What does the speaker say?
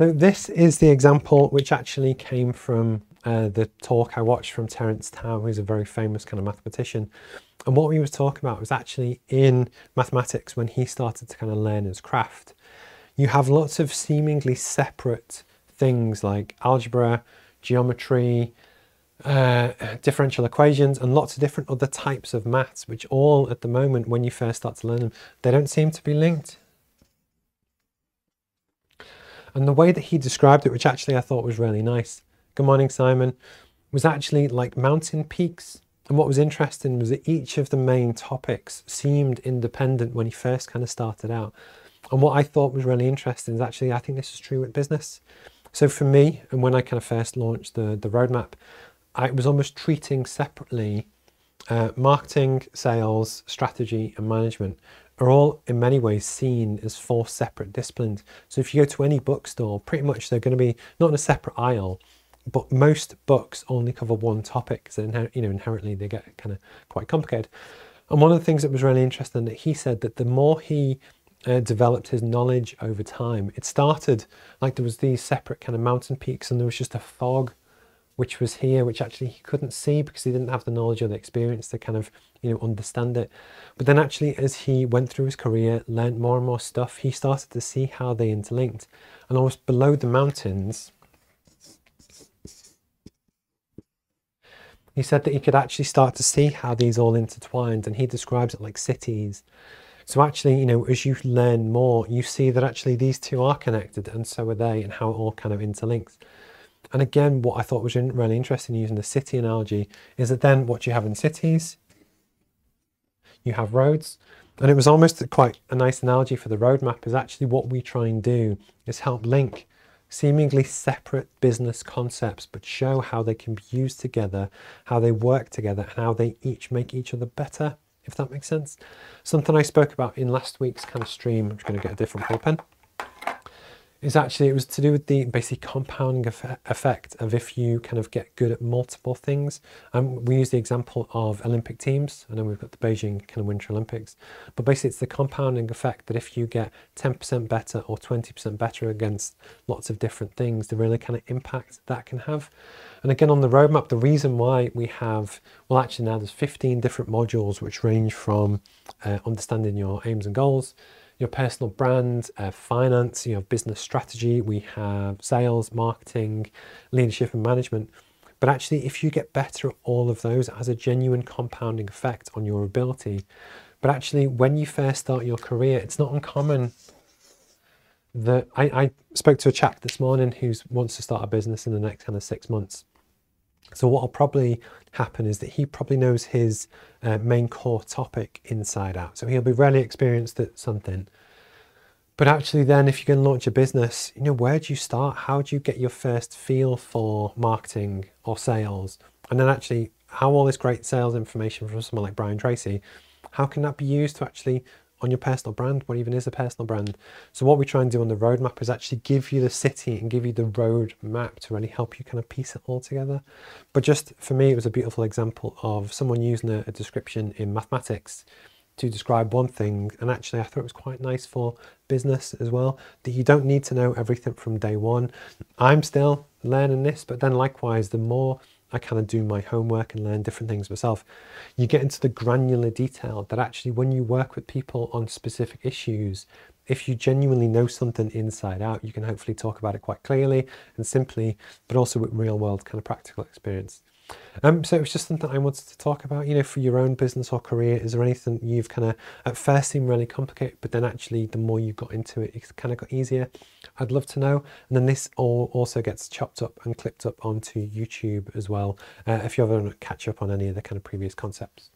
So this is the example which actually came from the talk I watched from Terence Tao, who's a very famous kind of mathematician. And what we was talking about was actually in mathematics when he started to kind of learn his craft. You have lots of seemingly separate things like algebra, geometry, differential equations, and lots of different other types of maths, which all at the moment, when you first start to learn them, they don't seem to be linked. And the way that he described it, which actually I thought was really nice, good morning Simon, was actually like mountain peaks. And what was interesting was that each of the main topics seemed independent when he first kind of started out. And what I thought was really interesting is actually, I think this is true with business. So for me, and when I kind of first launched the roadmap, I was almost treating separately marketing, sales, strategy, and management are all in many ways seen as four separate disciplines. So if you go to any bookstore, pretty much they're going to be not in a separate aisle, but most books only cover one topic. So inherently they get kind of quite complicated. And one of the things that was really interesting that he said that the more he developed his knowledge over time, it started like there was these separate kind of mountain peaks, and there was just a fog which was here, which actually he couldn't see because he didn't have the knowledge or the experience to kind of, you know, understand it. But then actually, as he went through his career, learned more and more stuff, he started to see how they interlinked. And almost below the mountains, he said that he could actually start to see how these all intertwined, and he describes it like cities. So actually, you know, as you learn more, you see that actually these two are connected, and so are they, and how it all kind of interlinks. And again, what I thought was really interesting using the city analogy is that then what you have in cities, you have roads. And it was almost quite a nice analogy for the roadmap is actually what we try and do is help link seemingly separate business concepts, but show how they can be used together, how they work together, and how they each make each other better, if that makes sense. Something I spoke about in last week's kind of stream, I'm just going to get a different ballpen. Is actually, it was to do with the basic compounding effect of if you kind of get good at multiple things. We use the example of Olympic teams. I know we've got the Beijing kind of Winter Olympics, but basically it's the compounding effect that if you get 10% better or 20% better against lots of different things, the really kind of impact that can have. And again, on the roadmap, the reason why we have, well, actually now there's 15 different modules, which range from understanding your aims and goals, your personal brand, finance, you have business strategy, we have sales, marketing, leadership and management. But actually, if you get better at all of those, it has a genuine compounding effect on your ability. But actually, when you first start your career, it's not uncommon that I spoke to a chap this morning who wants to start a business in the next kind of 6 months. So what will probably happen is that he probably knows his main core topic inside out. So he'll be really experienced at something. But actually then if you're going to launch a business, you know, where do you start? How do you get your first feel for marketing or sales? And then actually how all this great sales information from someone like Brian Tracy, how can that be used to actually on your personal brand? What even is a personal brand? So what we try and do on the roadmap is actually give you the city and give you the road map to really help you kind of piece it all together. But just for me, it was a beautiful example of someone using a description in mathematics to describe one thing. And actually I thought it was quite nice for business as well, that you don't need to know everything from day one. I'm still learning this, but then likewise, the more I kind of do my homework and learn different things myself, you get into the granular detail that actually when you work with people on specific issues, if you genuinely know something inside out, you can hopefully talk about it quite clearly and simply, but also with real world kind of practical experience. So it was just something I wanted to talk about, you know, for your own business or career. Is there anything you've kind of at first seemed really complicated, but then actually the more you got into it, it kind of got easier? I'd love to know. And then this all also gets chopped up and clipped up onto YouTube as well, if you ever want to catch up on any of the kind of previous concepts.